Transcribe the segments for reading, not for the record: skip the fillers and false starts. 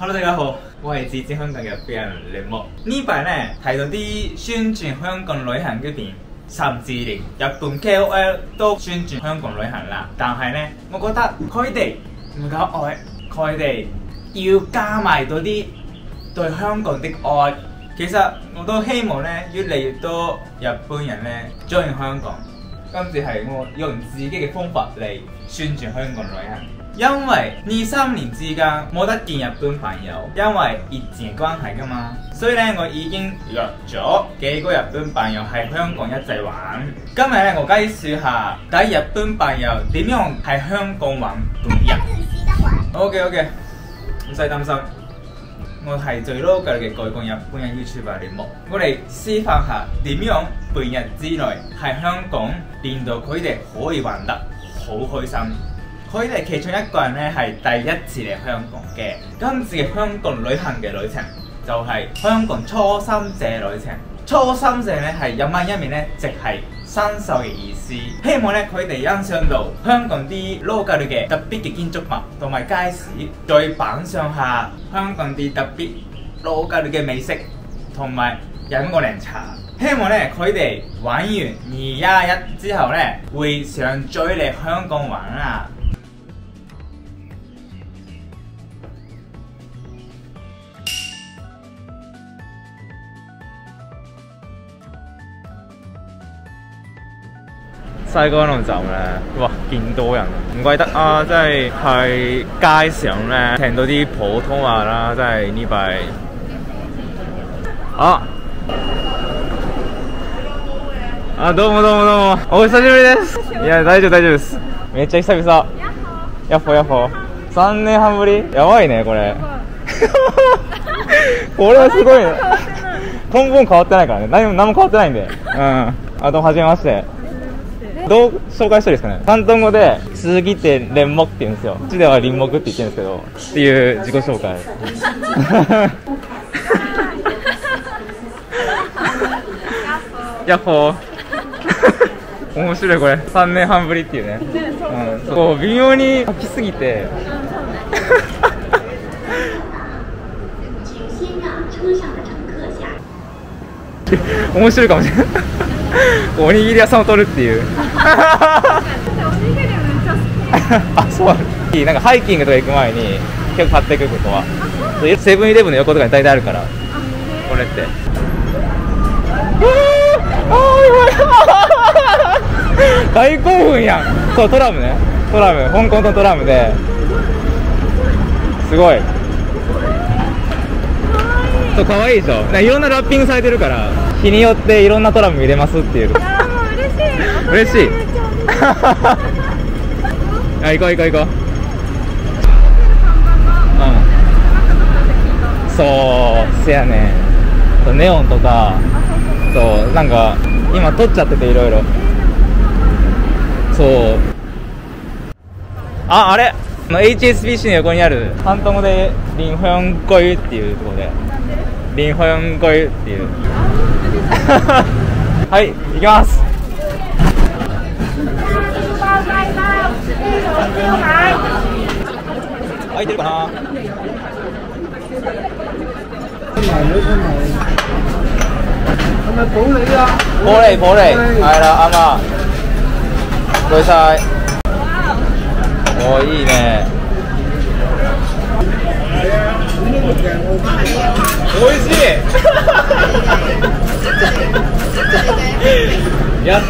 Hello， 大家好，我係自稱香港嘅飛人檸檬。呢排咧睇到啲宣傳香港旅行嘅片，甚至連日本 KOL 都宣傳香港旅行啦。但係咧，我覺得佢哋唔夠愛，佢哋要加埋嗰啲對香港的愛。其實我都希望咧，越嚟越多日本人咧中意香港。今次係我用自己嘅方法嚟宣傳香港旅行。 因為2、3年之間冇得見日本朋友，因為疫情關係㗎嘛，所以咧我已經約咗幾個日本朋友喺香港一齊玩。今日咧我介紹下啲日本朋友點樣喺香港玩半日。OK， 唔使擔心，我係最 local 嘅外國日本人 YouTuber 檸檬，我哋示範下點樣半日之內喺香港練到佢哋可以玩得好開心。 佢哋其中一個人咧係第一次嚟香港嘅，今次嘅香港旅行嘅旅程就係香港初心者旅程。初心者咧係日文一面咧，即係新手嘅意思。希望咧佢哋欣賞到香港啲 local 嘅特別嘅建築物同埋街市，再品嚐下香港啲特別 local 嘅美食同埋飲個涼茶。 希望咧佢哋玩完211之後咧，會想再嚟香港玩啊！西江路站咧，哇，見到人唔怪得啊！即係喺街上咧聽到啲普通話啦，即係呢排啊！ あ、どうもどうもどうも。お久しぶりです。いや、大丈夫です。めっちゃ久々。やっほやっほ。3年半ぶり。やばいねこれ。これはすごいね。根本変わってないからね。何も変わってないんで。うん。あ、どうも初めまして。どう紹介したらいいですかね。広東語で鈴木って蓮木って言うんですよ。こっちでは林木って言ってるんですけど。っていう自己紹介。やっほ。 面白いこれ3年半ぶりっていうね、うん、こう微妙に飽きすぎて面白いかもしれないおにぎり屋さんを撮るっていうあ、そうあるなんかハイキングとか行く前に結構買っていくことはセブンイレブンの横とかに大体あるからこれって。 大興奮やん。そうトラムね。トラム香港のトラムですごい。そう可愛いでしょ。いろんなラッピングされてるから日によっていろんなトラム見れますっていう。あもう嬉しい。嬉しい。あ行こう行こう行こう。うん。そうせやね。ネオンとかそうなんか今撮っちゃってていろいろ。 そうあ、あれ HSBC の横にある広東語で林香居っていうところで林香居っていうはい、行きます。開いてるかな。係咪普洱啊？普洱係啦，啱啊！ ごめんなさい。おいいね。おいしい。やっ。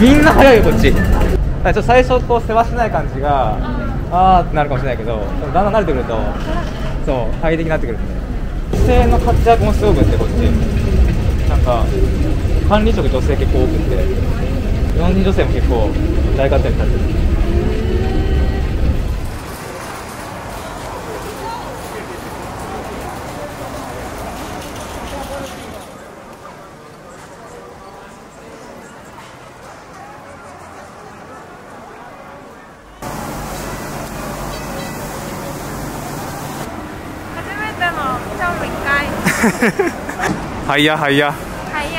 みんな早いよこっち。最初こうせわしない感じが。 あーってなるかもしれないけど、だんだん慣れてくると、そう快適になってくるんで、女性の活躍もすごくってこっち、なんか管理職女性結構多くって、日本人女性も結構大活躍されてる。はいやはいや。はい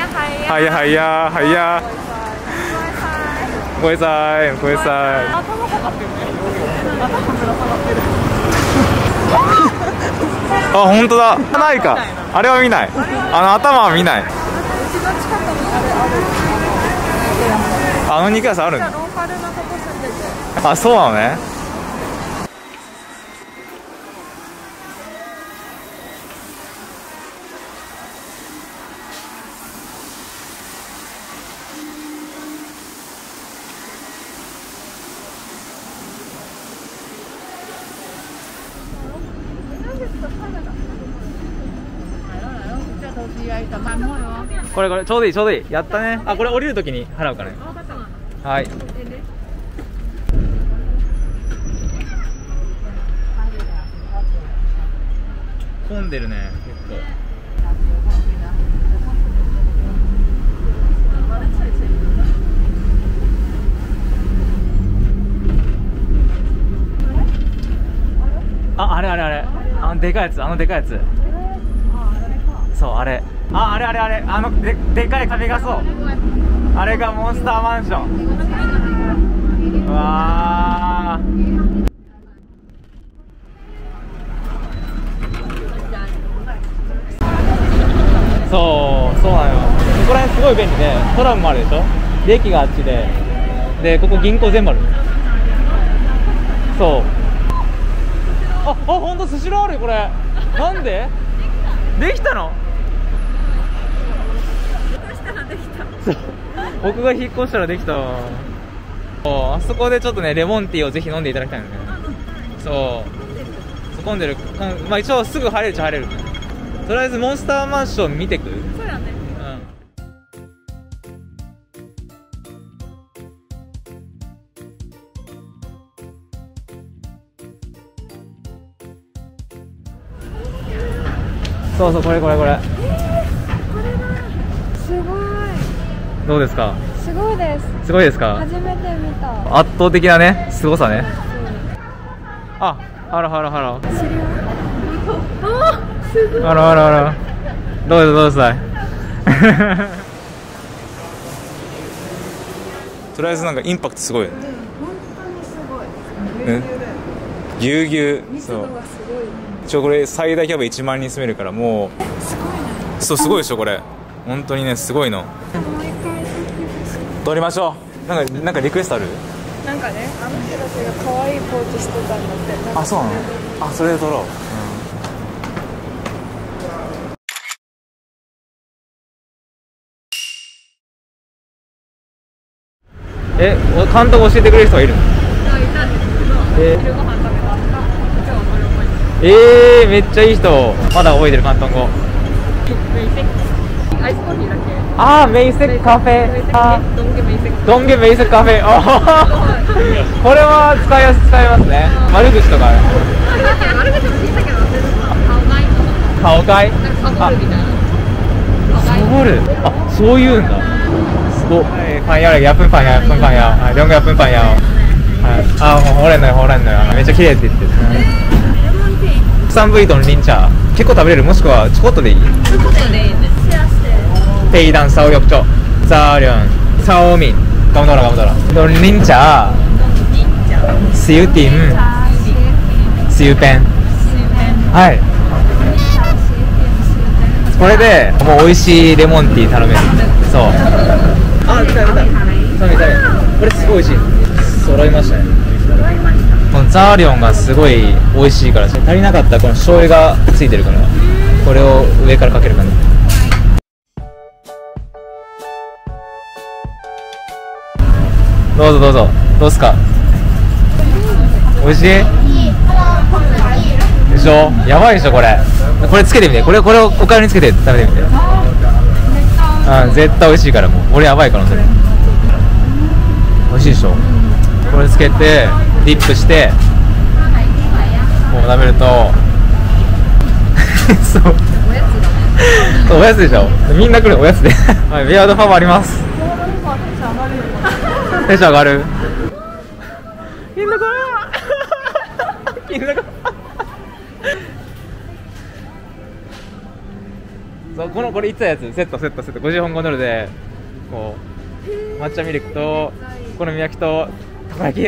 係啊！唔該曬。阿東係立條尾，阿東係立條尾。あ、本当だ。ないか。あれは見ない。あの頭は見ない。あの肉屋さんある。あ、そうなのね。これちょうどいいやったね。あ、これ降りるときに払うからね。はい。混んでるね、結構。あ、あれ。あのでかいやつ、そう、あれ。あれ、あのでかい壁がそう。あれがモンスターマンション。うわあ。そうなのよ。ここら辺すごい便利で、トラムもあるでしょ。で駅があっちで、ここ銀行全部ある。そう。本当スシローあるよこれ。なんで？できたの？僕が引っ越したらできた。あそこでちょっとねレモンティーをぜひ飲んでいただきたいんだよね。そう混んでる。まあ一応すぐ入れるっちゃ入れる。とりあえずモンスターマンション見てく。そうだね。そうこれ。すごい。どうですか？すごいですか？初めて見た。圧倒的なね、すごさね。あ、ハロ。すごい。ハロ。どうぞ。とりあえずなんかインパクトすごい。本当にすごい。ぎゅうぎゅう。そう。一応これ最大キャパ1万人住めるからもう。すごいね。そうすごいでしょこれ。本当にねすごいの。撮りましょう。なんかリクエストある？なんかね、あの人たちが可愛いポーズしてたんだって。あ、そうなの？あ、それで撮ろう。監督教えてくれる人がいるの？いたんですけど、昼ご飯食べた後、今日はこれ覚えてる。めっちゃいい人。まだ覚えてる広東語。アイスコーヒーだけ。ああ、メイセックカフェ。ドンゲメイセックカフェ。これは使いますね。丸口とかある。丸口も聞いたけど、顔買い。サボるみたいな。サボる。あ、そういうんだ。すごい。パン屋。あ、ほらんのよ。めっちゃ綺麗って言ってる。サンブリートのリンチャー。結構食べれる。もしくはちょこっとでいい。ちょこっとでいいね。シェアして。非常烧肉粥、炸两、烧面，咁多啦。到檸茶，小點，小餅，係。これでもう美味しいレモンティー頼める。そう。あ、見たい。これすごい美味しい。揃いましたね。この炸两がすごい美味しいから、足りなかったこの醤油がついてるから、これを上からかける感じ。どうぞ。どうすか？おいしい？でしょ？やばいでしょこれ。これつけてみて。これをおかゆにつけて食べてみて。絶対おいしいからもう。俺やばいからそれ。おいしいでしょ。これつけてディップして、こう食べると、そう。おやつでしょ。みんな来るおやつで。はい、ビアードファブあります。テンション上がる。銀座から。これ言ってたやつ、セット50本5ドルでこう抹茶ミルクとお好み焼きとたこ焼き。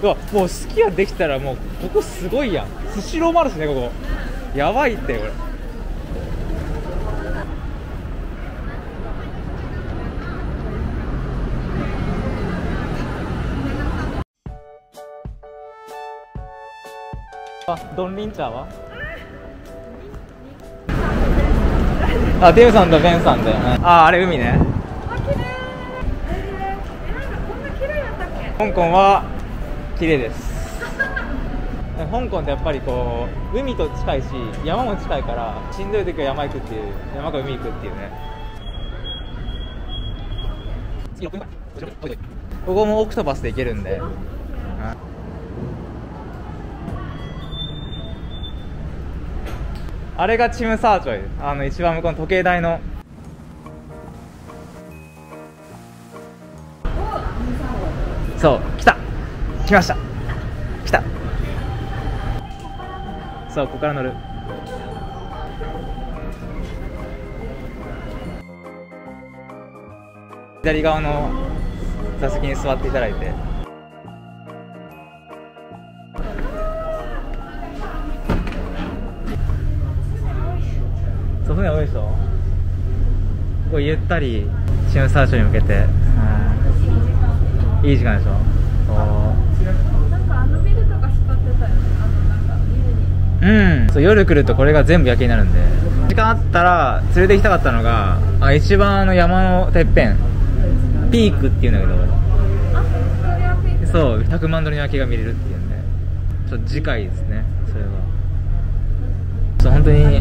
うわ、もうすき家できたらもうここすごいやん。スシローもあるしね、ここやばいってこれ。あ、ドンリンチャーはあ、デブさんとベンさんだよね。あ、あれ海ね。香港は綺麗です。香港ってやっぱりこう海と近いし山も近いからしんどい時は山行くっていう、山から海行くっていうね。ここもオクトパスで行けるんで。あれがチムサーチョイ、一番向こうの時計台の。そう、来ました。そう、ここから乗る。左側の座席に座っていただいて。船多いでしょ。こうゆったりチムサーチョイに向けて、いい時間でしょ。なんかあのビルとか光ってたよね。そう、夜来るとこれが全部夜景になるんで、時間あったら連れて行きたかったのが、一番山のてっぺん、ピークっていうんだけど、そう100万ドルの夜景が見れるっていうんで、ちょっと次回ですね。それはそう、本当に足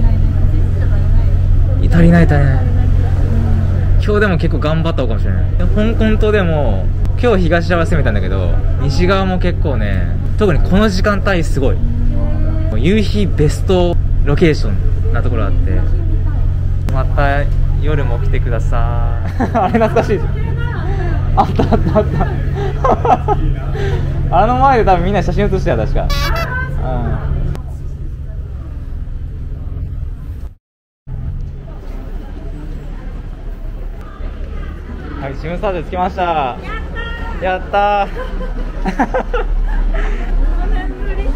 りない。今日でも結構頑張った方かもしれない。香港島でも今日東側攻めたんだけど、西側も結構ね、特にこの時間帯すごい夕日ベストロケーションなところあって、また夜も来てください。あれ懐かしいじゃん。あったあの前で多分みんな写真写してた、確か。はい、チムサーチョイ着きました。やったー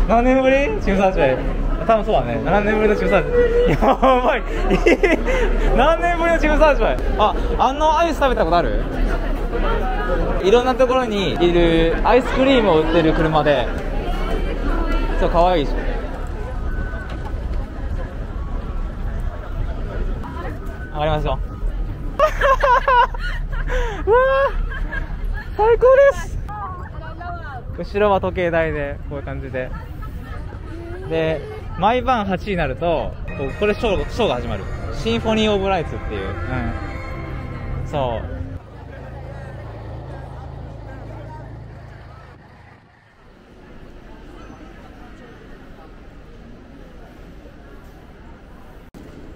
何年ぶりチムサーチョイ。多分そうだね、7年ぶりのチムサーチョイ。やばい何年ぶりのチムサーチョイ。あのアイス食べたことある？いろんなところにいるアイスクリームを売ってる車で、そう、かわいいし。上がりましょう。わあ、最高です。後ろは時計台で、こういう感じで。で、毎晩8時になると、これショーが始まる。シンフォニー・オブ・ライツっていう。そう。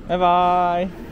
バイバーイ。